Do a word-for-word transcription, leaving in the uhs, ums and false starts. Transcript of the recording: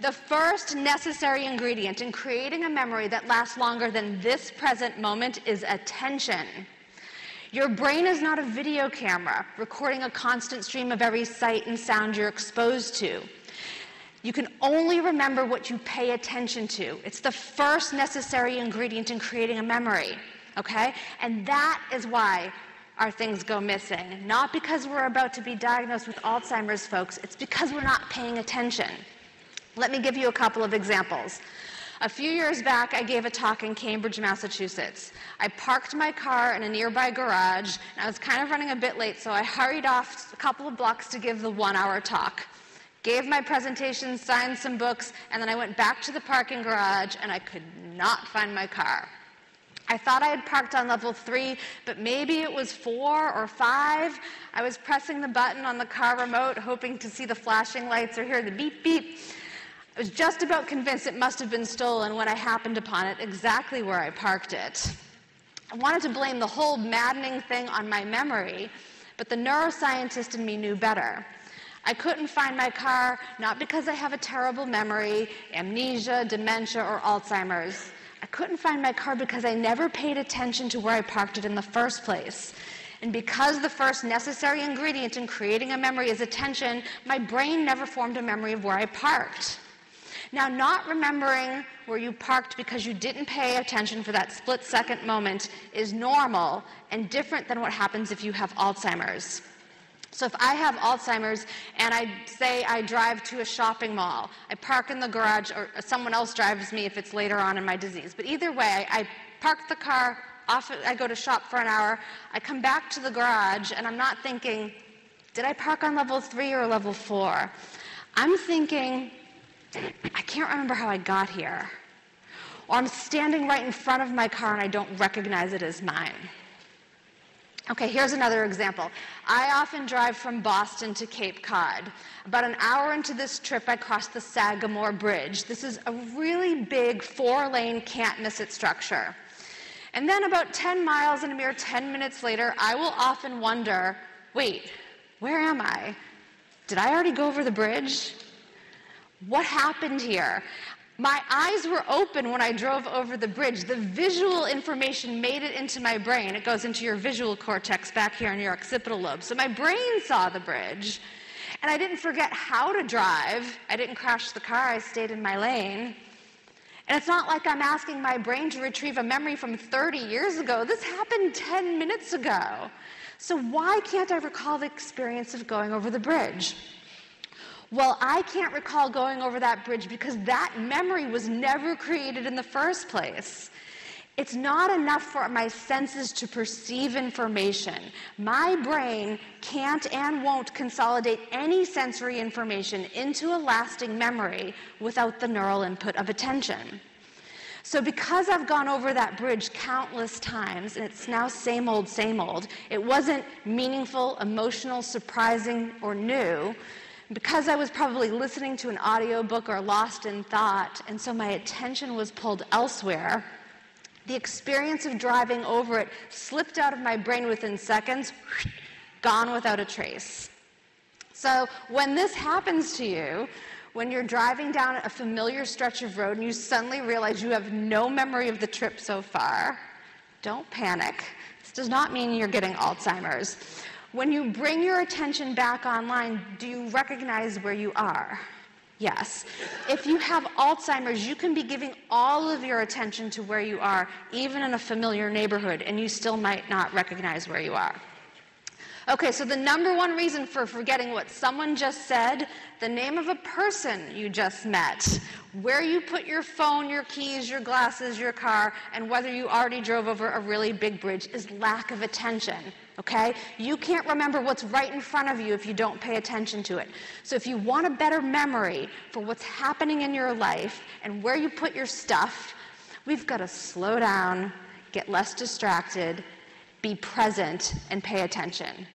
The first necessary ingredient in creating a memory that lasts longer than this present moment is attention. Your brain is not a video camera recording a constant stream of every sight and sound you're exposed to. You can only remember what you pay attention to. It's the first necessary ingredient in creating a memory, okay? And that is why our things go missing. Not because we're about to be diagnosed with Alzheimer's, folks. It's because we're not paying attention. Let me give you a couple of examples. A few years back, I gave a talk in Cambridge, Massachusetts. I parked my car in a nearby garage, and I was kind of running a bit late, so I hurried off a couple of blocks to give the one-hour talk. Gave my presentation, signed some books, and then I went back to the parking garage, and I could not find my car. I thought I had parked on level three, but maybe it was four or five. I was pressing the button on the car remote, hoping to see the flashing lights or hear the beep, beep. I was just about convinced it must have been stolen when I happened upon it exactly where I parked it. I wanted to blame the whole maddening thing on my memory, but the neuroscientist in me knew better. I couldn't find my car, not because I have a terrible memory, amnesia, dementia, or Alzheimer's. I couldn't find my car because I never paid attention to where I parked it in the first place. And because the first necessary ingredient in creating a memory is attention, my brain never formed a memory of where I parked. Now, not remembering where you parked because you didn't pay attention for that split-second moment is normal and different than what happens if you have Alzheimer's. So if I have Alzheimer's and I say I drive to a shopping mall, I park in the garage, or someone else drives me if it's later on in my disease. But either way, I park the car, off, I go to shop for an hour, I come back to the garage, and I'm not thinking, did I park on level three or level four? I'm thinking, I can't remember how I got here. Or I'm standing right in front of my car and I don't recognize it as mine. Okay, here's another example. I often drive from Boston to Cape Cod. About an hour into this trip, I crossed the Sagamore Bridge. This is a really big four-lane, can't-miss-it structure. And then about ten miles and a mere ten minutes later, I will often wonder, wait, where am I? Did I already go over the bridge? What happened here? My eyes were open when I drove over the bridge. The visual information made it into my brain. It goes into your visual cortex back here in your occipital lobe. So my brain saw the bridge, and I didn't forget how to drive. I didn't crash the car. I stayed in my lane. And it's not like I'm asking my brain to retrieve a memory from thirty years ago. This happened ten minutes ago. So why can't I recall the experience of going over the bridge? Well, I can't recall going over that bridge because that memory was never created in the first place. It's not enough for my senses to perceive information. My brain can't and won't consolidate any sensory information into a lasting memory without the neural input of attention. So because I've gone over that bridge countless times, and it's now same old, same old, it wasn't meaningful, emotional, surprising, or new, because I was probably listening to an audiobook or lost in thought, and so my attention was pulled elsewhere, the experience of driving over it slipped out of my brain within seconds, gone without a trace. So when this happens to you, when you're driving down a familiar stretch of road and you suddenly realize you have no memory of the trip so far, don't panic. This does not mean you're getting Alzheimer's. When you bring your attention back online, do you recognize where you are? Yes. If you have Alzheimer's, you can be giving all of your attention to where you are, even in a familiar neighborhood, and you still might not recognize where you are. Okay, so the number one reason for forgetting what someone just said, the name of a person you just met, where you put your phone, your keys, your glasses, your car, and whether you already drove over a really big bridge is lack of attention, okay? You can't remember what's right in front of you if you don't pay attention to it. So if you want a better memory for what's happening in your life and where you put your stuff, we've got to slow down, get less distracted, be present, and pay attention.